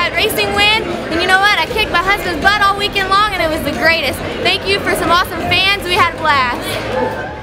that racing win, and you know what, I kicked my husband's butt all weekend long and it was the greatest. Thank you for some awesome fans, we had a blast.